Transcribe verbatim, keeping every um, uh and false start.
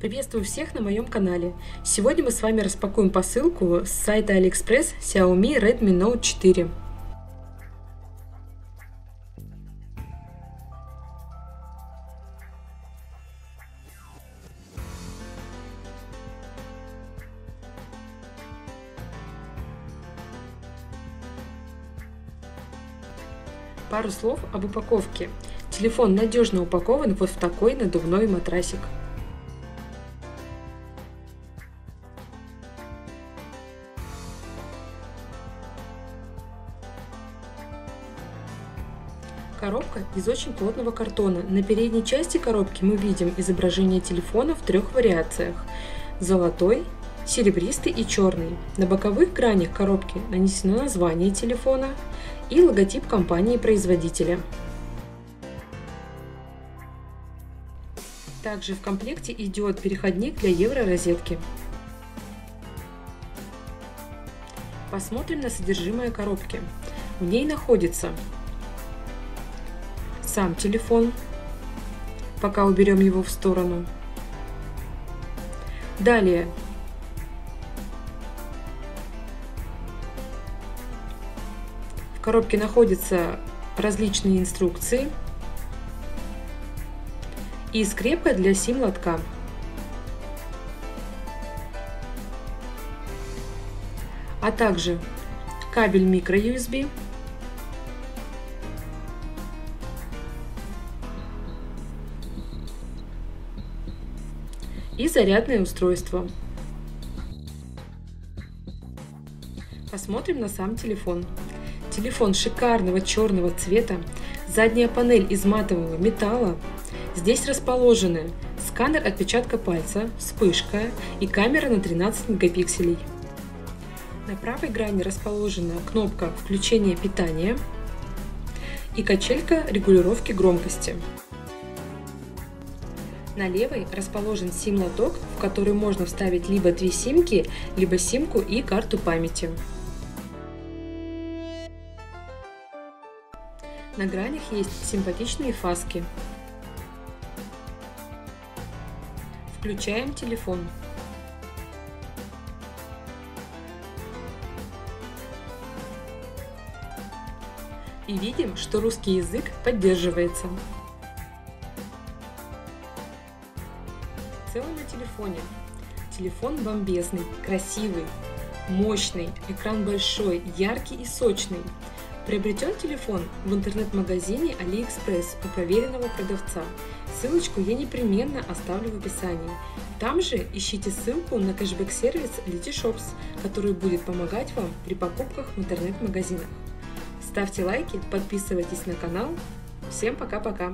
Приветствую всех на моем канале. Сегодня мы с вами распакуем посылку с сайта AliExpress Xiaomi Redmi Note четыре. Пару слов об упаковке. Телефон надежно упакован вот в такой надувной матрасик. Коробка из очень плотного картона. На передней части коробки мы видим изображение телефона в трех вариациях – золотой, серебристый и черный. На боковых гранях коробки нанесено название телефона и логотип компании-производителя. Также в комплекте идет переходник для евро-розетки. Посмотрим на содержимое коробки. В ней находится сам телефон, пока уберем его в сторону. Далее в коробке находятся различные инструкции и скрепка для сим-лотка. А также кабель микро ю эс би. И зарядное устройство. Посмотрим на сам телефон. Телефон шикарного черного цвета. Задняя панель из матового металла. Здесь расположены сканер отпечатка пальца, вспышка и камера на тринадцать мегапикселей. На правой грани расположена кнопка включения питания и качелька регулировки громкости. На левой расположен сим-лоток, в который можно вставить либо две симки, либо симку и карту памяти. На гранях есть симпатичные фаски. Включаем телефон. И видим, что русский язык поддерживается. В целом на телефоне. Телефон бомбезный, красивый, мощный, экран большой, яркий и сочный. Приобретен телефон в интернет-магазине AliExpress у проверенного продавца. Ссылочку я непременно оставлю в описании. Там же ищите ссылку на кэшбэк-сервис Letyshops, который будет помогать вам при покупках в интернет-магазинах. Ставьте лайки, подписывайтесь на канал. Всем пока-пока!